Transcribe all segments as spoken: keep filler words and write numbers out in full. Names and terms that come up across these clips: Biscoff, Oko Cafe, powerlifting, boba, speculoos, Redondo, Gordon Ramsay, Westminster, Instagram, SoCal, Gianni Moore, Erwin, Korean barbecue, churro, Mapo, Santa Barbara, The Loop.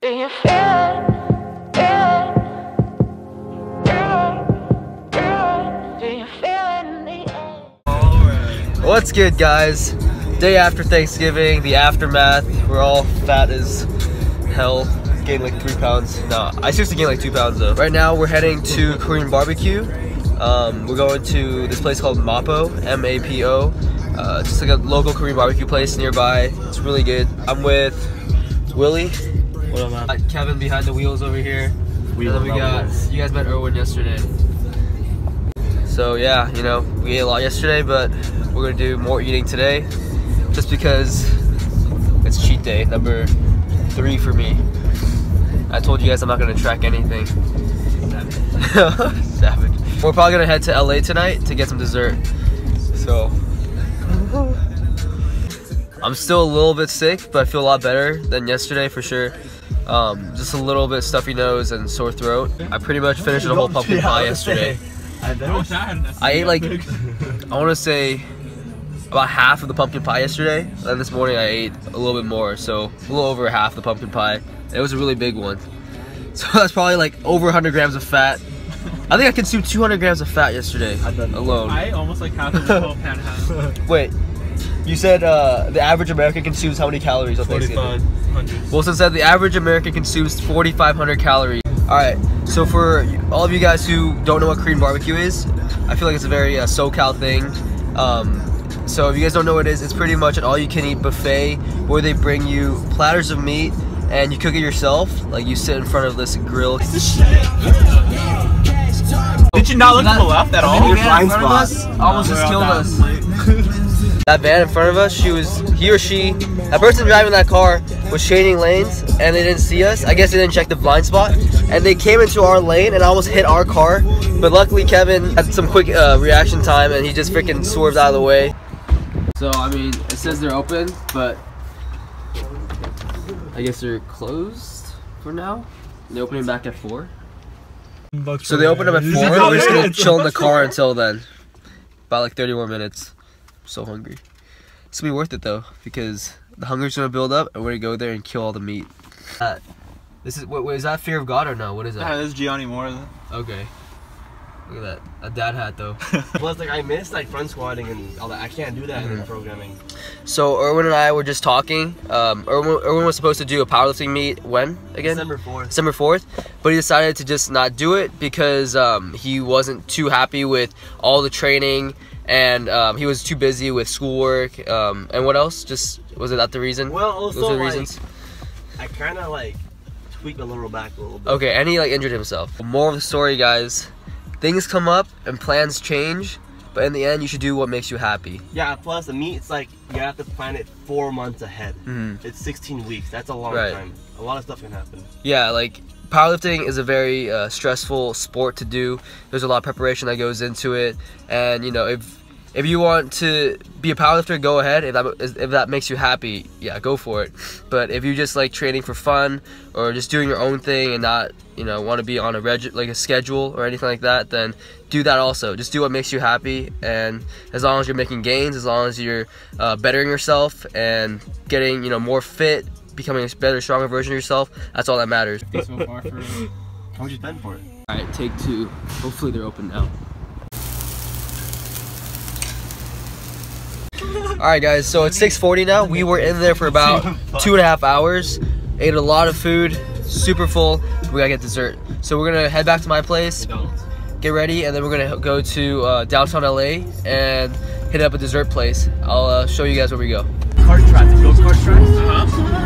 Do you feel it? What's good, guys? Day after Thanksgiving, the aftermath. We're all fat as hell. Gained like three pounds. Nah, I seriously gained like two pounds though. Right now, we're heading to Korean barbecue. Um, we're going to this place called Mapo, M A P O. Uh, just like a local Korean barbecue place nearby. It's really good. I'm with Willie. What up, man? Got Kevin behind the wheels over here. We, and then we got you guys met Erwin yesterday. So yeah, you know, we ate a lot yesterday, but we're gonna do more eating today, just because it's cheat day number three for me. I told you guys I'm not gonna track anything. Savage. Savage. We're probably gonna head to L A tonight to get some dessert. So I'm still a little bit sick, but I feel a lot better than yesterday for sure. Um, just a little bit stuffy nose and sore throat. I pretty much finished a whole pumpkin pie yesterday. I ate like, I want to say about half of the pumpkin pie yesterday, and then this morning I ate a little bit more, so a little over half the pumpkin pie. It was a really big one, so that's probably like over one hundred grams of fat. I think I consumed two hundred grams of fat yesterday alone. I almost like half of the whole pan half. Wait, you said uh, the average American consumes how many calories on Thanksgiving? forty-five hundred. Wilson said the average American consumes forty-five hundred calories. Alright, so for all of you guys who don't know what Korean barbecue is, I feel like it's a very uh, SoCal thing. Um, so if you guys don't know what it is, it's pretty much an all-you-can-eat buffet where they bring you platters of meat and you cook it yourself. Like, you sit in front of this grill. Did you not look to the left at all? Your blind spot almost just killed us. That van in front of us, she was, he or she, that person driving that car was changing lanes and they didn't see us. I guess they didn't check the blind spot. And they came into our lane and almost hit our car. But luckily Kevin had some quick uh, reaction time and he just freaking swerved out of the way. So, I mean, it says they're open, but I guess they're closed for now. They're opening back at four. So they opened up at four, we're just gonna chill in the car until then. About like thirty more minutes. So hungry. It's gonna be worth it though, because the hunger's gonna build up and we're gonna go there and kill all the meat. Uh, this is what is that Fear of God or no? What is that? Yeah, this is Gianni Moore. Okay. Look at that. A dad hat though. Plus like I missed like front squatting and all that. I can't do that mm-hmm. in programming. So Erwin and I were just talking. Um Erwin, Erwin was supposed to do a powerlifting meet when again? December fourth. December fourth. But he decided to just not do it because um he wasn't too happy with all the training. And um, he was too busy with schoolwork, um, and what else? Just was it that the reason? Well, also Those are the like, reasons? I kind of like tweaked a little back a little bit. Okay, and he like injured himself. Moral of the story, guys. Things come up and plans change, but in the end, you should do what makes you happy. Yeah. Plus, the meet, it's like you have to plan it four months ahead. Mm-hmm. It's sixteen weeks. That's a long right. time. A lot of stuff can happen. Yeah, like. Powerlifting is a very uh, stressful sport to do. There's a lot of preparation that goes into it, and you know, if if you want to be a powerlifter, go ahead. If that if that makes you happy, yeah, go for it. But if you just like training for fun or just doing your own thing and not you know want to be on a reg like a schedule or anything like that, then do that also. Just do what makes you happy, and as long as you're making gains, as long as you're uh, bettering yourself and getting you know more fit. Becoming a better, stronger version of yourself, that's all that matters. So far for how much you spend for it? Alright, take two. Hopefully they're open now. Alright guys, so it's six forty now. We were in there for about two and a half hours. Ate a lot of food, super full. We gotta get dessert. So we're gonna head back to my place, get ready, and then we're gonna go to uh, downtown L A and hit up a dessert place. I'll uh, show you guys where we go. Cart tracks, go kart tracks. Uh-huh.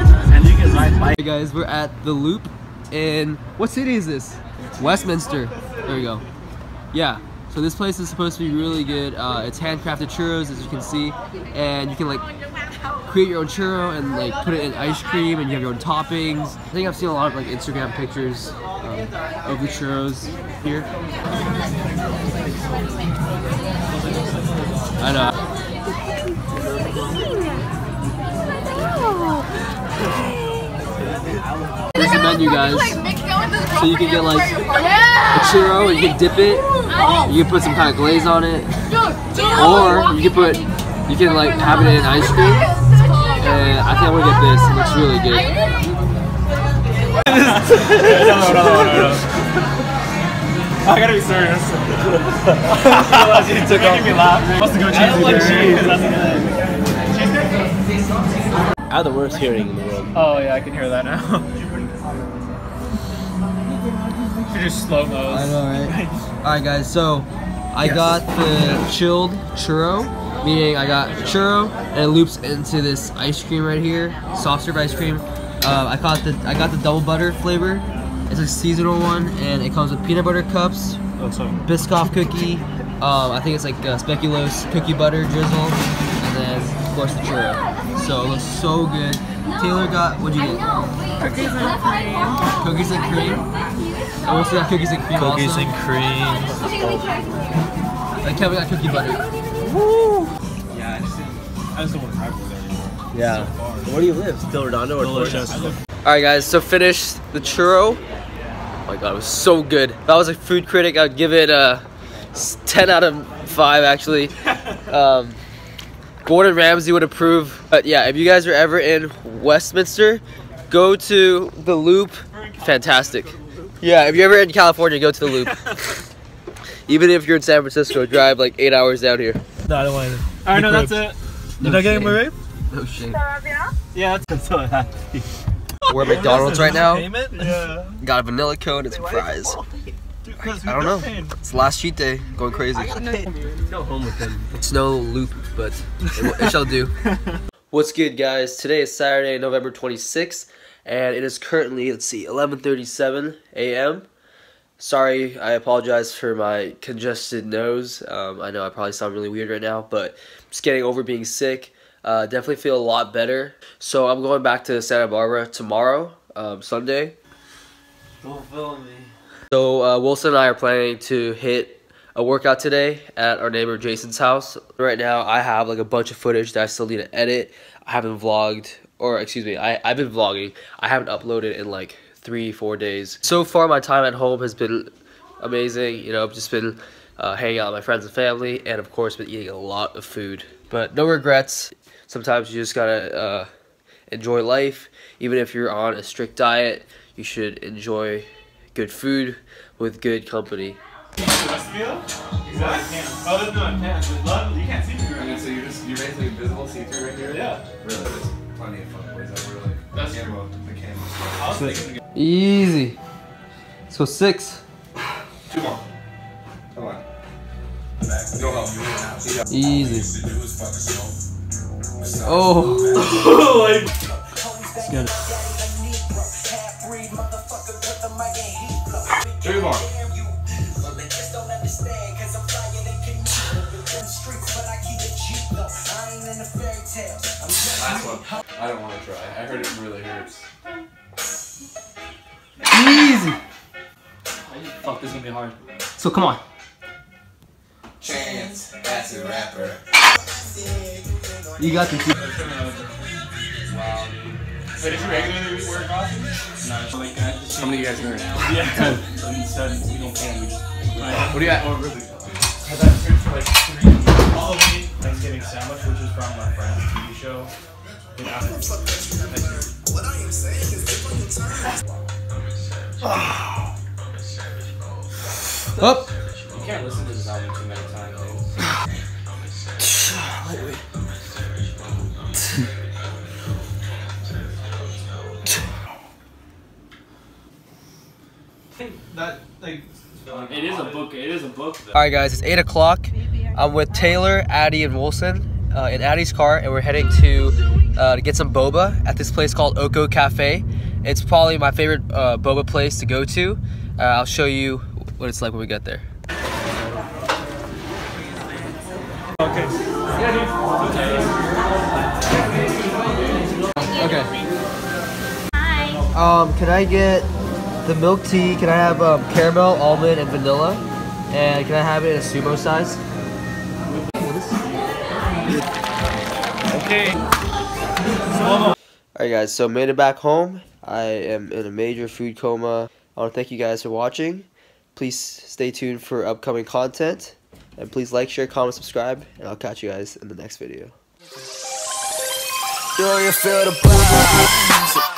Hey guys, we're at The Loop in, what city is this? Westminster. There we go. Yeah, so this place is supposed to be really good. Uh, it's handcrafted churros, as you can see, and you can like create your own churro and like put it in ice cream and you have your own toppings. I think I've seen a lot of like Instagram pictures um, of the churros here. I know. Here's the menu, guys. So you can get like a churro and you can dip it. You can put some kind of glaze on it, or you can put, you can like have it in ice cream. And I think I want to get this. It looks really good. no, no, no, no, no. I gotta be serious. It took off. Me laugh. Must go cheese. I don't like cheese. That's good. I have the worst hearing in the world. Oh yeah, I can hear that now. You're just slow-mos. I know, right? Alright guys, so I yes. got the chilled churro, meaning I got churro and it loops into this ice cream right here, soft serve ice cream. Uh, I got the I got the double butter flavor. It's a seasonal one, and it comes with peanut butter cups, Biscoff cookie. Um, I think it's like uh, speculoos cookie butter drizzle, and then of course the churro. So it looks so good. Taylor got what'd you get? Cookies and cream. Cookies and cream. I also got cookies and cream. Cookies also. and cream. Like Kevin got cookie butter. Woo! Yeah, I just I just don't want to drive there anymore. Yeah. Where do you live? Still Redondo or Dorchester? Alright guys, so finished the churro. Oh my god, it was so good. If I was a food critic, I'd give it a ten out of five actually. Um, Gordon Ramsay would approve. But yeah, if you guys are ever in Westminster, go to The Loop. Fantastic. Yeah, if you're ever in California, go to The Loop. Even if you're in San Francisco, drive like eight hours down here. No, I don't want it. Alright, no, that's it. Did I get my rape? No shame. Yeah, that's so happy. We're at McDonald's right now. Yeah. Got a vanilla cone and some fries. I don't know. It's last cheat day. Going crazy. Go home with them. It's no loop, but it, it shall do. What's good, guys? Today is Saturday, November twenty-sixth, and it is currently, let's see, eleven thirty-seven A M Sorry, I apologize for my congested nose. Um, I know I probably sound really weird right now, but I'm just getting over being sick. Uh, definitely feel a lot better. So I'm going back to Santa Barbara tomorrow, um, Sunday. Don't film me. So uh, Wilson and I are planning to hit a workout today at our neighbor Jason's house. Right now I have like a bunch of footage that I still need to edit. I haven't vlogged, or excuse me, I, I've been vlogging. I haven't uploaded in like three, four days. So far my time at home has been amazing. You know, I've just been uh, hanging out with my friends and family, and of course been eating a lot of food. But no regrets. Sometimes you just gotta uh, enjoy life. Even if you're on a strict diet, you should enjoy good food with good company. You can't see, you're just you're basically invisible, see-through right here. Yeah. Really, there's plenty of fun ways that really. That's the camera. The camera. Six. Easy. So six. Two more. Come on. No help. Easy. Oh, like it's good. Three more. Last one. I don't want to try. I heard it really hurts. Easy. Fuck, this is gonna be hard. So come on. Chance, that's a rapper. You got the two. Wow, dude. Wait, did you regularly work off? No, like, I just how many you guys are now? Yeah. We don't plan, we just... What do you got? Oh, really? I got food for like three. All of me, Thanksgiving sandwich, which is from my friend's T V show. You know? What I am saying is different than time. Up! You can't listen to this album too many times, dude. That, like, it is a book. It is a book. Though. All right, guys, it's eight o'clock. I'm with Taylor, Addie, and Wilson uh, in Addie's car, and we're heading to uh, to get some boba at this place called Oko Cafe. It's probably my favorite uh, boba place to go to. Uh, I'll show you what it's like when we get there. Okay. Okay. Um, can I get the milk tea? Can I have um, caramel, almond, and vanilla? And can I have it in a sumo size? Okay. Alright guys, so made it back home. I am in a major food coma. I want to thank you guys for watching. Please stay tuned for upcoming content. And please like, share, comment, subscribe. And I'll catch you guys in the next video. Do you feel the